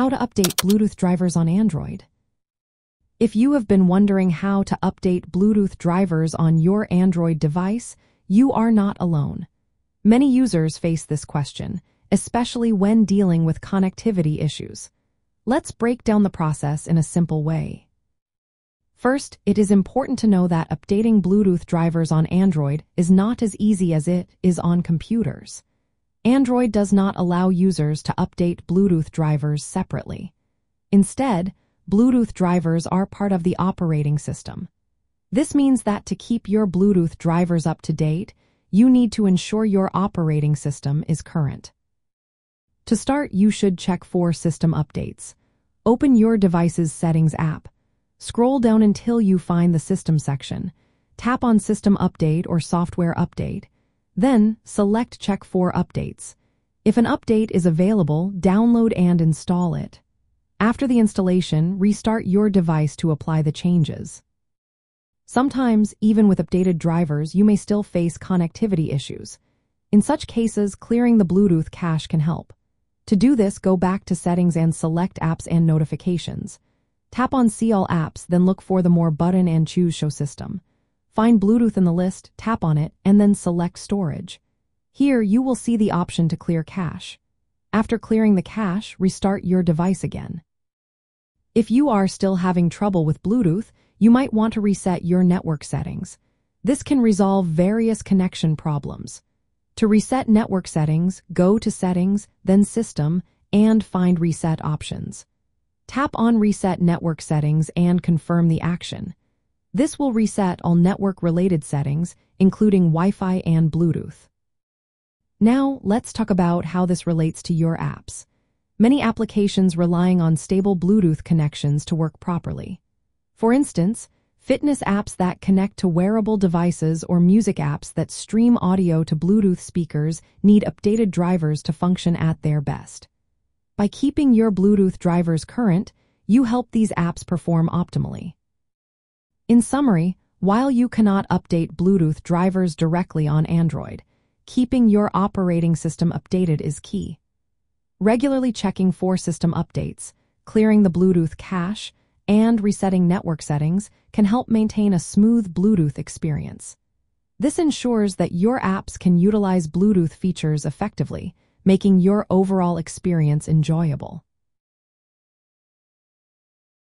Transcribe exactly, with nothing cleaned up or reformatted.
How to update Bluetooth drivers on Android. If you have been wondering how to update Bluetooth drivers on your Android device, you are not alone. Many users face this question, especially when dealing with connectivity issues. Let's break down the process in a simple way. First, it is important to know that updating Bluetooth drivers on Android is not as easy as it is on computers. Android does not allow users to update Bluetooth drivers separately. Instead, Bluetooth drivers are part of the operating system. This means that to keep your Bluetooth drivers up to date, you need to ensure your operating system is current. To start, you should check for system updates. Open your device's settings app. Scroll down until you find the system section. Tap on System Update or Software Update. Then, select Check for Updates. If an update is available, download and install it. After the installation, restart your device to apply the changes. Sometimes, even with updated drivers, you may still face connectivity issues. In such cases, clearing the Bluetooth cache can help. To do this, go back to Settings and select Apps and Notifications. Tap on See All Apps, then look for the More button and choose Show System. Find Bluetooth in the list, tap on it, and then select Storage. Here, you will see the option to clear cache. After clearing the cache, restart your device again. If you are still having trouble with Bluetooth, you might want to reset your network settings. This can resolve various connection problems. To reset network settings, go to Settings, then System, and find Reset Options. Tap on Reset Network Settings and confirm the action. This will reset all network-related settings, including Wi-Fi and Bluetooth. Now, let's talk about how this relates to your apps. Many applications relying on stable Bluetooth connections to work properly. For instance, fitness apps that connect to wearable devices or music apps that stream audio to Bluetooth speakers need updated drivers to function at their best. By keeping your Bluetooth drivers current, you help these apps perform optimally. In summary, while you cannot update Bluetooth drivers directly on Android, keeping your operating system updated is key. Regularly checking for system updates, clearing the Bluetooth cache, and resetting network settings can help maintain a smooth Bluetooth experience. This ensures that your apps can utilize Bluetooth features effectively, making your overall experience enjoyable.